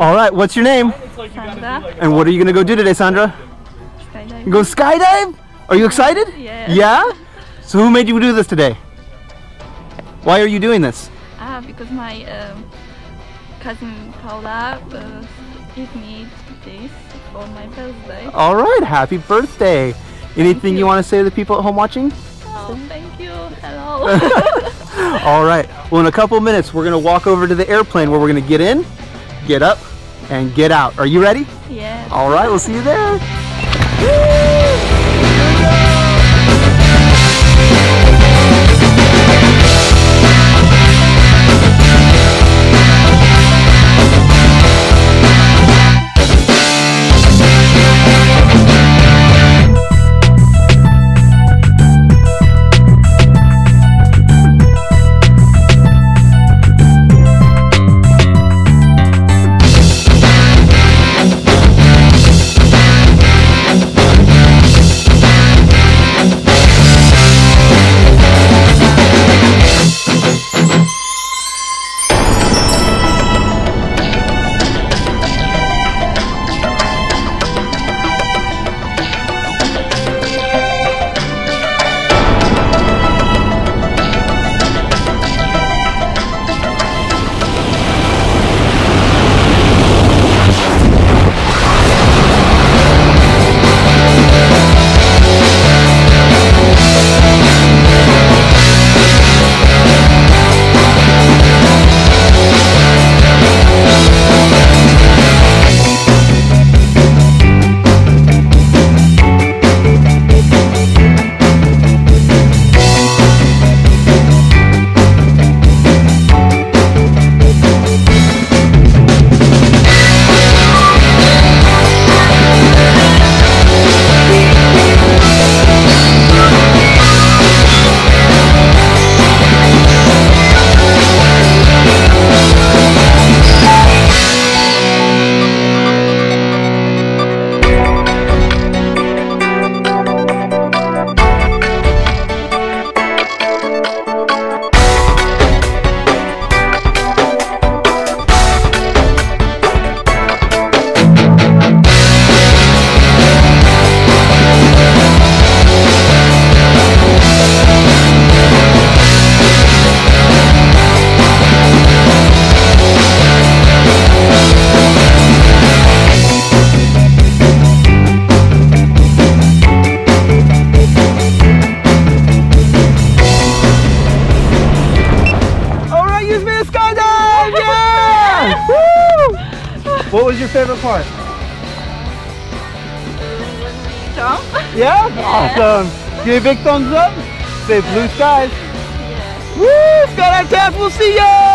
All right, what's your name? Sandra. And what are you going to go do today, Sandra? Skydive. Go skydive? Are you excited? Yeah. Yeah? So who made you do this today? Why are you doing this? Because my cousin Paula gave me this for my birthday. All right, happy birthday. Anything you want to say to the people at home watching? Oh, thank you. Hello. All right. Well, in a couple minutes, we're going to walk over to the airplane where we're going to get in, get up, and get out. Are you ready? Yeah. All right. We'll see you there. What was your favorite part? Jump. Yeah? Awesome. Give me a big thumbs up. Say blue skies. Yeah. Woo! Skydive Taft, we'll see ya!